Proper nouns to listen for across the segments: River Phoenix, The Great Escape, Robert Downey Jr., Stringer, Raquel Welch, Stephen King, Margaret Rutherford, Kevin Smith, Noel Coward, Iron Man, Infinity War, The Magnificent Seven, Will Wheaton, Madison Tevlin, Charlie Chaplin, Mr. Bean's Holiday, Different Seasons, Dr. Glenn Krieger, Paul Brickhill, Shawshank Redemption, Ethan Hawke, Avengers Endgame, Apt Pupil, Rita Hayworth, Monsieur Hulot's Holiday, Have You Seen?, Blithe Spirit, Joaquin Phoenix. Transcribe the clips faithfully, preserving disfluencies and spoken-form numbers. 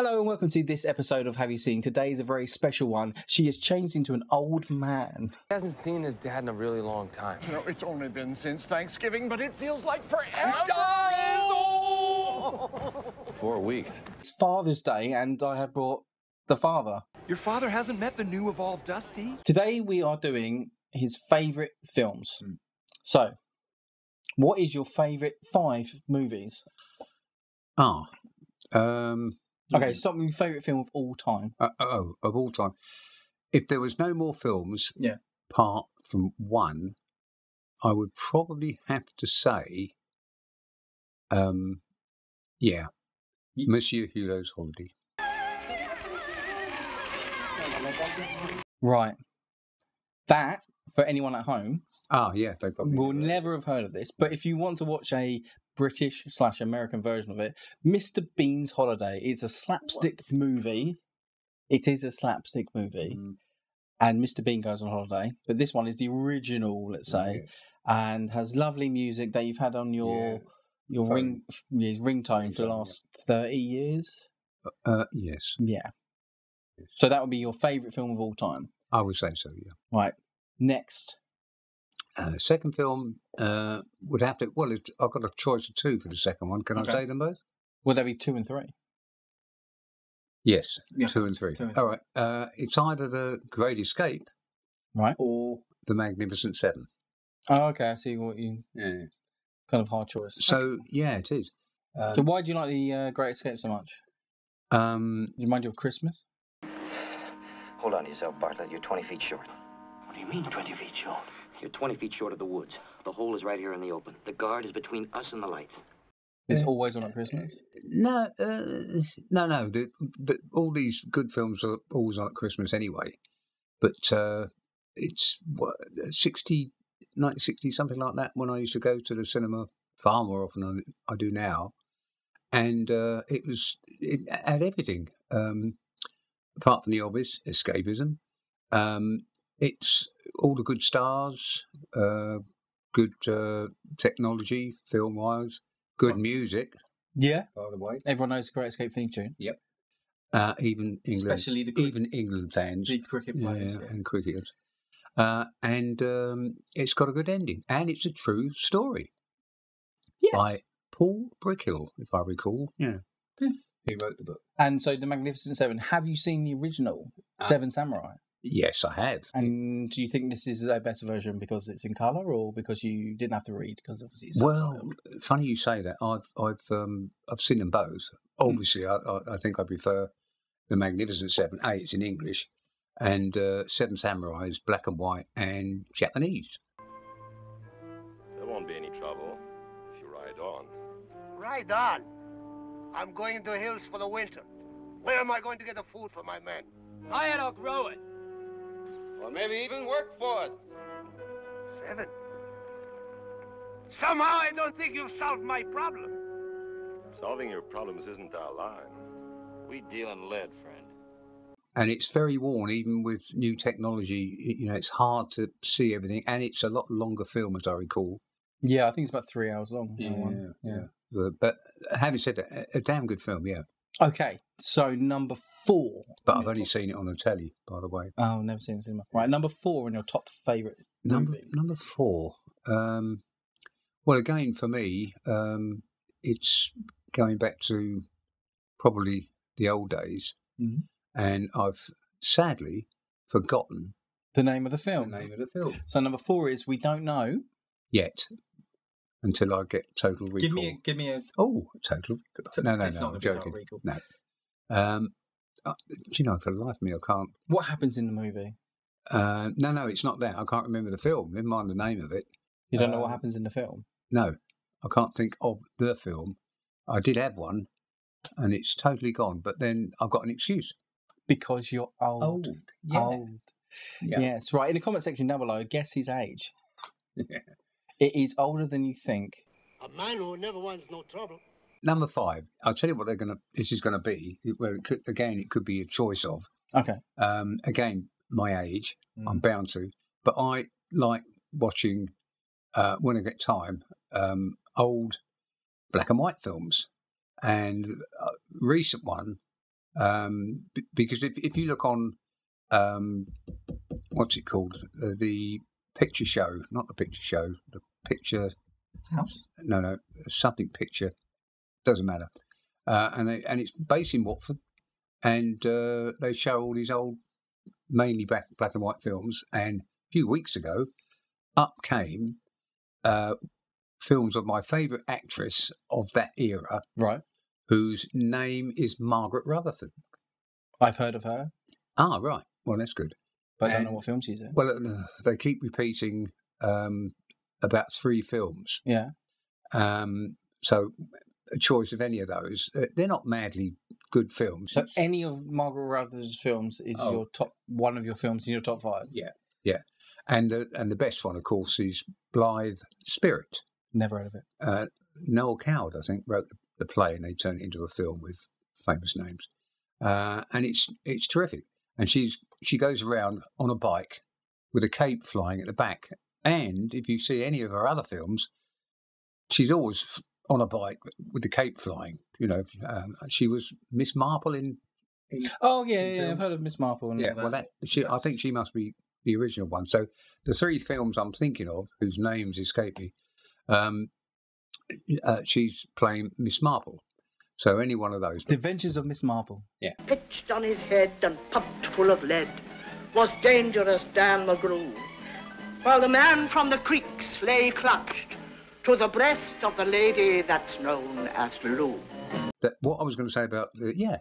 Hello and welcome to this episode of Have You Seen? Today is a very special one. She has changed into an old man. He hasn't seen his dad in a really long time. No, it's only been since Thanksgiving, but it feels like forever. Four weeks. It's Father's Day and I have brought the father. Your father hasn't met the new evolved Dusty. Today we are doing his favourite films. Mm. So, what is your favourite five movies? Ah, oh, um... Okay, stop with your favourite film of all time. Uh, oh, of all time. If there was no more films, yeah, apart from one, I would probably have to say, um, yeah, Monsieur Hulot's Holiday. Right. That, for anyone at home, ah, yeah, they probably will never have heard of this, but if you want to watch a British slash American version of it, Mister Bean's Holiday. It's a slapstick what? movie. It is a slapstick movie. Mm. And Mister Bean goes on holiday. But this one is the original, let's say, yeah, and has lovely music that you've had on your yeah. your Phone. ring yeah, ringtone for the last yeah. thirty years. Uh, yes. Yeah. Yes. So that would be your favourite film of all time? I would say so, yeah. Right. Next. Uh, second film uh, would have to... Well, it, I've got a choice of two for the second one. Can okay. I say them both? Will that be two and three? Yes, yeah. two and three. Two and three. All right. Uh, it's either The Great Escape right, or The Magnificent Seven. Oh, okay. I see what you... Yeah. Kind of hard choice. So, okay. yeah, it is. Um, so why do you like The uh, Great Escape so much? Um, do you mind your Christmas? Hold on to yourself, Bartlett. You're twenty feet short. What do you mean twenty feet short? You're twenty feet short of the woods. The hole is right here in the open. The guard is between us and the lights. It's always on at Christmas? No, uh, no, no. The, the, all these good films are always on at Christmas anyway. But uh, it's what, sixty, nineteen sixty, something like that, when I used to go to the cinema far more often than I do now. And uh, it was it had everything, um, apart from the obvious, escapism. Um, it's... all the good stars, uh, good uh, technology, film-wise, good music. Yeah. By the way, everyone knows the Great Escape theme tune. Yep. Uh, even England, especially the even England fans, the cricket players, yeah, yeah. and cricketers. Uh, and um, it's got a good ending, and it's a true story. Yes. By Paul Brickhill, if I recall. Yeah. yeah. He wrote the book. And so, The Magnificent Seven. Have you seen the original uh, Seven Samurai? Yes, I have. And do you think this is a better version because it's in colour or because you didn't have to read? Because obviously it's well, funny you say that. I've I've um, I've seen them both. Obviously, mm. I I think I prefer The Magnificent Seven. A, it's in English, and uh, Seven Samurai is black and white and Japanese. There won't be any trouble if you ride on. Ride on. I'm going into the hills for the winter. Where am I going to get the food for my men? Buy it or grow it. Or maybe even work for it. Seven. Somehow I don't think you've solved my problem. Solving your problems isn't our line. We deal in lead, friend. And it's very worn, even with new technology. You know, it's hard to see everything, and it's a lot longer film, as I recall. Yeah, I think it's about three hours long. Yeah, yeah. yeah. yeah. But having said that, a damn good film, yeah. Okay, so number four. But I've only seen it on the telly, by the way. Oh, never seen it in my... Right, number four in your top favourite number, movie. Number four. Um, well, again, for me, um, it's going back to probably the old days. Mm-hmm. And I've sadly forgotten... The name of the film. The name of the film. So number four is We Don't Know... Yet. Until I get Total Recall. Give me a... Give me a... Oh, Total Recall. No, no, it's no, I'm joking. No. Um, uh, do you know, for the life of me, I can't... What happens in the movie? Uh, no, no, it's not that. I can't remember the film. Never mind the name of it. You don't uh, know what happens in the film? No. I can't think of the film. I did have one, and it's totally gone. But then I've got an excuse. Because you're old. Old. Yeah. Old. Yeah. Yes, right. In the comment section down below, guess his age. Yeah. It is older than you think. A man who never wants no trouble. Number five. I'll tell you what they're going to... This is going to be. Well, it could, again, it could be a choice of. Okay. Um, again, my age. Mm. I'm bound to. But I like watching, uh, when I get time, um, old black and white films. And a recent one Um, b- because if, if you look on, um, what's it called? Uh, the picture show, not the picture show, the picture house. No, no, something picture. Doesn't matter. Uh, and they, and it's based in Watford, and uh, they show all these old, mainly black, black and white films. And a few weeks ago, up came uh, films of my favourite actress of that era. Right. Whose name is Margaret Rutherford. I've heard of her. Ah, right. Well, that's good. But and, I don't know what film she's in. Well, they keep repeating um, about three films. Yeah. Um, so a choice of any of those. Uh, they're not madly good films. So any of Margaret Rutherford's films is oh. your top, one of your films in your top five? Yeah, yeah. And, uh, and the best one, of course, is Blithe Spirit. Never heard of it. Uh, Noel Coward, I think, wrote the the play, and they turn it into a film with famous names, uh, and it's it's terrific. And she's she goes around on a bike with a cape flying at the back. And if you see any of her other films, she's always on a bike with the cape flying. You know, um, she was Miss Marple in. in oh yeah, in yeah, films. I've heard of Miss Marple. And yeah, well, that she yes. I think she must be the original one. So the three films I'm thinking of, whose names escape me. Um, Uh, she's playing Miss Marple, so any one of those. The Adventures of Miss Marple. Yeah. Pitched on his head and pumped full of lead was dangerous Dan McGrew, while the man from the creeks lay clutched to the breast of the lady that's known as Lou. That, what I was going to say about uh, yeah,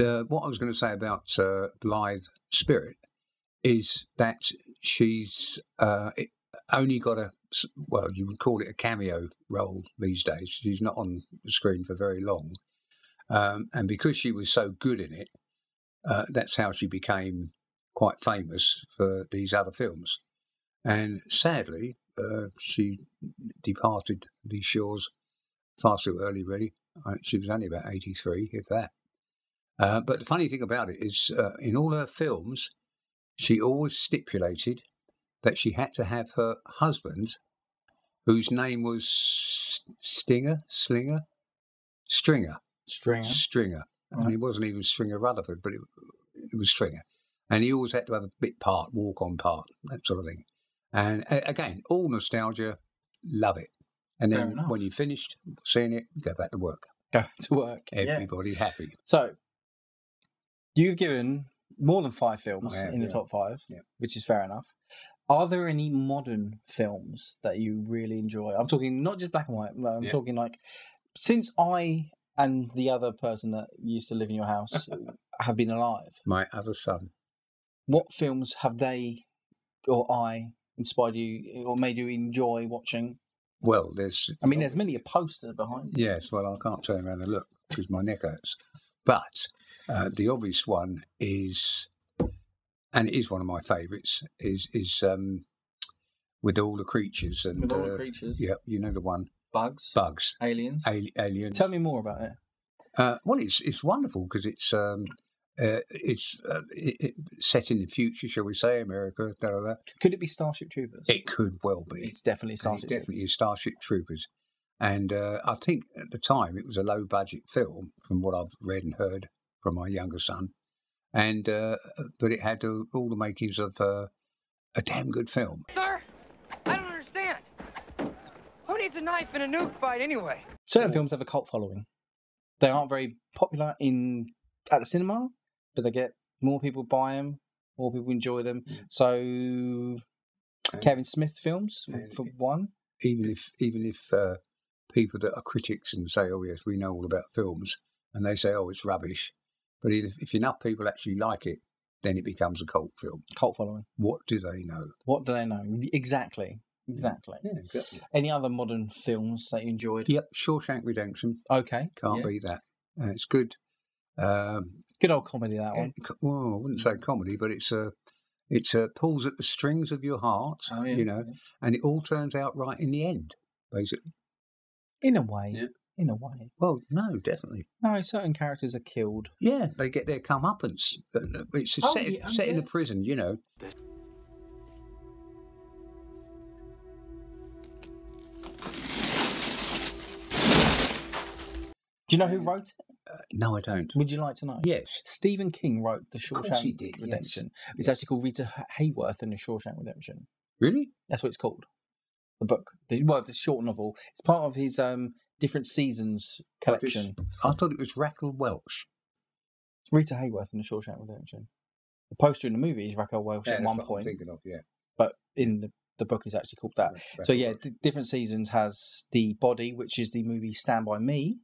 uh, what I was going to say about uh, Blithe Spirit is that she's uh, only got a. Well, you would call it a cameo role these days. She's not on the screen for very long. Um, and because she was so good in it, uh, that's how she became quite famous for these other films. And sadly, uh, she departed these shores far too early, really. She was only about eighty-three, if that. Uh, but the funny thing about it is, uh, in all her films, she always stipulated that she had to have her husband, whose name was Stinger, Slinger, Stringer. Stringer. Stringer. Right. And it wasn't even Stringer Rutherford, but it, it was Stringer. And he always had to have a bit part, walk-on part, that sort of thing. And again, all nostalgia, love it. And then when you finished seeing it, go back to work. Go back to work. Everybody yeah. happy. So you've given more than five films yeah, in the yeah. top five, yeah. which is fair enough. Are there any modern films that you really enjoy? I'm talking not just black and white. I'm yeah. talking like, since I and the other person that used to live in your house have been alive. My other son. What films have they or I inspired you or made you enjoy watching? Well, there's... I mean, there's many a poster behind you. Yes, well, I can't turn around and look because my neck hurts. But uh, the obvious one is... And it is one of my favourites. Is is um, with all the creatures and with all uh, the creatures. Yeah, you know the one. Bugs. Bugs. Aliens. Ali- aliens. Tell me more about it. Uh, well, it's it's wonderful because it's um, uh, it's uh, it, it set in the future, shall we say, America. Da, da, da. Could it be Starship Troopers? It could well be. It's definitely Starship. It Troopers. Definitely is Starship Troopers. And uh, I think at the time it was a low budget film, from what I've read and heard from my younger son. And uh, but it had uh, all the makings of uh, a damn good film. Sir, I don't understand. Who needs a knife in a nuke fight anyway? Certain films have a cult following. They aren't very popular in at the cinema, but they get more people buy them, more people enjoy them. So and, Kevin Smith films for one. Even if even if uh, people that are critics and say, "Oh yes, we know all about films," and they say, "Oh, it's rubbish." But if enough people actually like it, then it becomes a cult film. Cult following. What do they know? What do they know? Exactly. Exactly. Yeah, exactly. Any other modern films that you enjoyed? Yep, Shawshank Redemption. Okay. Can't yeah. beat that. Uh, it's good. Um, good old comedy, that one. It, well, I wouldn't say comedy, but it's a, it's a pulls at the strings of your heart, oh, yeah, you know, yeah. and it all turns out right in the end, basically. In a way. Yeah. In a way. Well, no, definitely. No, certain characters are killed. Yeah, they get their comeuppance. It's a oh, set, yeah, set yeah. in a prison, you know. Do you know who wrote it? Uh, no, I don't. Would you like to know? Yes. Stephen King wrote The Shawshank did, Redemption. Yes. It's yes. actually called Rita Hayworth and The Shawshank Redemption. Really? That's what it's called. The book. The, well, the short novel. It's part of his um, Different Seasons collection. I, I thought it was Raquel Welch. It's Rita Hayworth and The Shawshank Redemption. The poster in the movie is Raquel Welch yeah, at one point. I'm thinking of, yeah. But in the The book is actually called that. Right. So yeah, Different Seasons has The Body, which is the movie Stand By Me,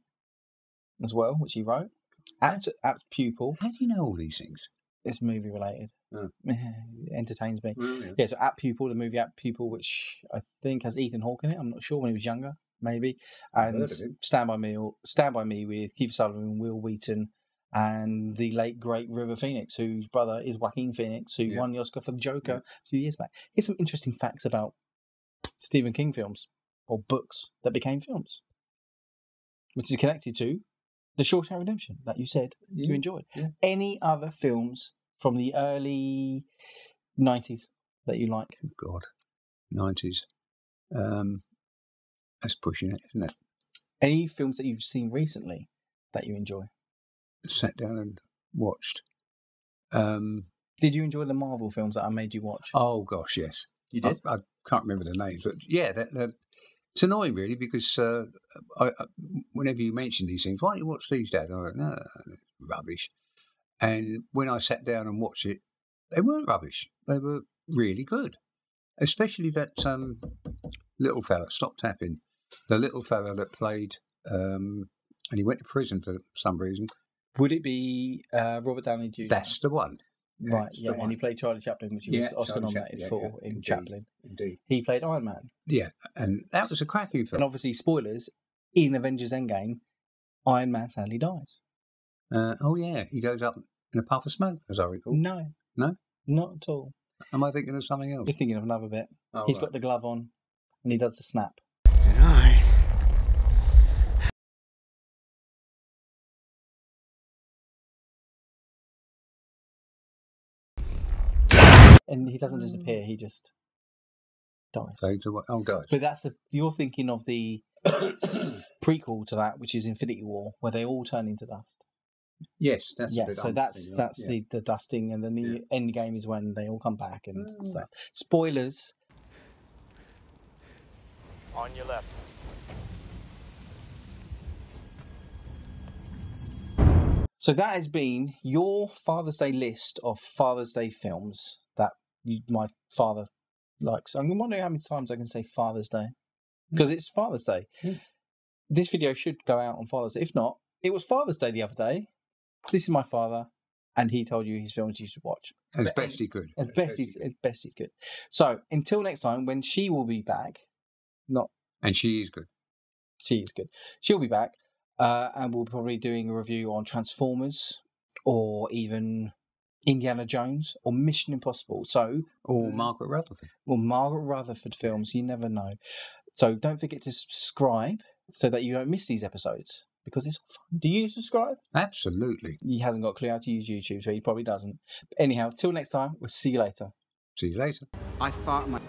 as well, which he wrote. Apt, Apt Pupil. How do you know all these things? It's movie related. Oh. Entertains me. Really? Yeah, so Apt Pupil, the movie Apt Pupil, which I think has Ethan Hawke in it. I'm not sure, when he was younger, maybe. And Stand By Me, or Stand By Me with Keith Sutherland, Will Wheaton, and the late, great River Phoenix, whose brother is Joaquin Phoenix, who yeah. won the Oscar for The Joker yeah. two years back. Here's some interesting facts about Stephen King films, or books that became films, which is connected to The Shawshank Redemption, that you said yeah. you enjoyed. Yeah. Any other films from the early nineties that you like? Oh God, nineties. Um, that's pushing it, isn't it? Any films that you've seen recently that you enjoy? Sat down and watched. Um, did you enjoy the Marvel films that I made you watch? Oh gosh, yes, you did. I, I can't remember the names, but yeah, they're, they're, it's annoying really because uh, I, I, whenever you mention these things, why don't you watch these, Dad? And I go, no, it's rubbish. And when I sat down and watched it, they weren't rubbish. They were really good, especially that um, little fella. Stop tapping. The little fella that played, um, and he went to prison for some reason. Would it be uh, Robert Downey Junior? That's the one. Right, That's yeah, and one. He played Charlie Chaplin, which he yeah, was Oscar Charlie nominated Chaplin, for yeah, in indeed, Chaplin. Indeed. He played Iron Man. Yeah, and that was a cracking film. And obviously, spoilers, in Avengers Endgame, Iron Man sadly dies. Uh, oh, yeah, he goes up in a puff of smoke, as I recall. No. No? Not at all. Am I thinking of something else? You're thinking of another bit. Oh, He's right. got the glove on, and he does the snap. And he doesn't disappear, he just dies. Oh, dies. But that's a, you're thinking of the prequel to that, which is Infinity War, where they all turn into dust. Yes, that's yeah. So I'm that's that's yeah. the, the dusting, and then the yeah. end game is when they all come back and mm. stuff. Spoilers. On your left. So that has been your Father's Day list of Father's Day films that you, my father likes. I'm wondering how many times I can say Father's Day, because it's Father's Day. Mm. This video should go out on Father's Day. If not, it was Father's Day the other day. This is my father, and he told you his films you should watch. As best he could. As, as best he's as best he's good. So until next time, when she will be back, not and she is good. She is good. She'll be back, uh, and we'll probably be doing a review on Transformers or even Indiana Jones or Mission Impossible. So or Margaret Rutherford. Or Margaret Rutherford films, you never know. So don't forget to subscribe so that you don't miss these episodes, because it's fun. Do you subscribe? Absolutely. He hasn't got a clue how to use YouTube, so he probably doesn't. But anyhow, till next time, we'll see you later. See you later. I thought my